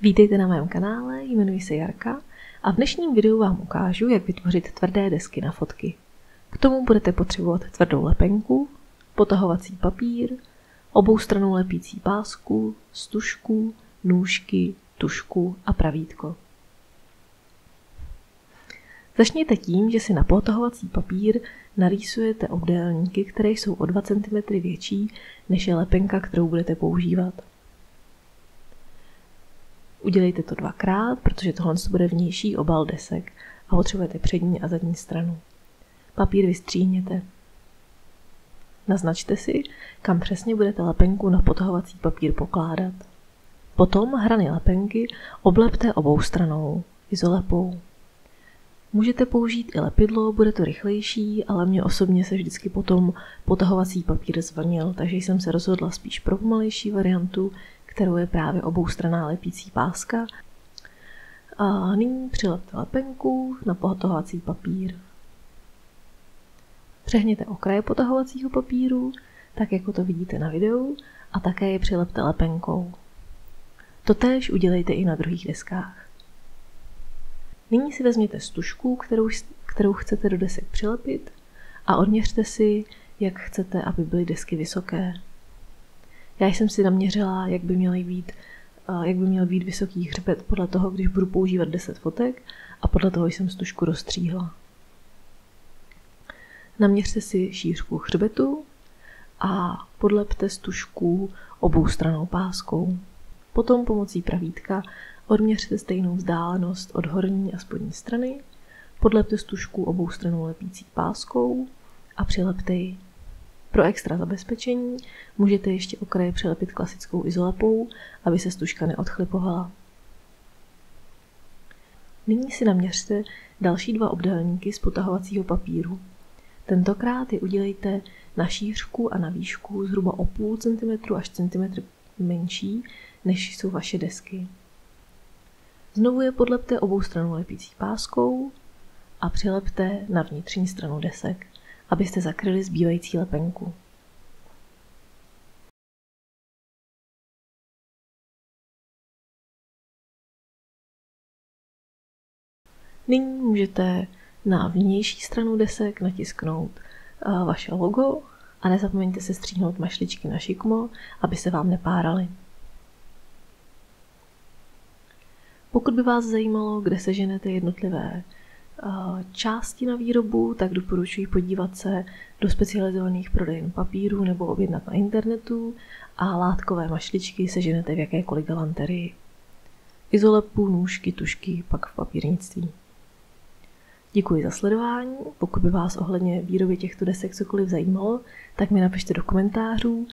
Vítejte na mém kanále, jmenuji se Jarka a v dnešním videu vám ukážu, jak vytvořit tvrdé desky na fotky. K tomu budete potřebovat tvrdou lepenku, potahovací papír, oboustrannou lepící pásku, stužku, nůžky, tužku a pravítko. Začněte tím, že si na potahovací papír narýsujete obdélníky, které jsou o 2 cm větší, než je lepenka, kterou budete používat. Udělejte to dvakrát, protože tohle bude vnější obal desek a potřebujete přední a zadní stranu. Papír vystříhněte. Naznačte si, kam přesně budete lepenku na potahovací papír pokládat. Potom hrany lepenky oblepte obou stranou, izolepou. Můžete použít i lepidlo, bude to rychlejší, ale mě osobně se vždycky potom potahovací papír zvonil, takže jsem se rozhodla spíš pro pomalejší variantu, kterou je právě oboustranná lepící páska. A nyní přilepte lepenku na potahovací papír. Přehněte okraje potahovacího papíru, tak jako to vidíte na videu, a také je přilepte lepenkou. Totéž udělejte i na druhých deskách. Nyní si vezměte stužku, kterou chcete do desek přilepit, a odměřte si, jak chcete, aby byly desky vysoké. Já jsem si naměřila, jak by měl být vysoký hřbet podle toho, když budu používat 10 fotek, a podle toho jsem stužku rozstříhla. Naměřte si šířku hřbetu a podlepte stužku oboustranou páskou. Potom pomocí pravítka odměřte stejnou vzdálenost od horní a spodní strany, podlepte stužku oboustranou lepící páskou a přilepte ji. Pro extra zabezpečení můžete ještě okraje přilepit klasickou izolepou, aby se stužka neodchlipovala. Nyní si naměřte další 2 obdélníky z potahovacího papíru. Tentokrát je udělejte na šířku a na výšku zhruba o půl centimetru až centimetr menší, než jsou vaše desky. Znovu je podlepte oboustranou lepící páskou a přilepte na vnitřní stranu desek, abyste zakryli zbývající lepenku. Nyní můžete na vnější stranu desek natisknout vaše logo a nezapomeňte se stříhnout mašličky na šikmo, aby se vám nepáraly. Pokud by vás zajímalo, kde seženete jednotlivé části na výrobu, tak doporučuji podívat se do specializovaných prodejen papíru nebo objednat na internetu a látkové mašličky seženete v jakékoliv galanterii. Izolepu, nůžky, tužky pak v papírnictví. Děkuji za sledování. Pokud by vás ohledně výroby těchto desek cokoliv zajímalo, tak mi napište do komentářů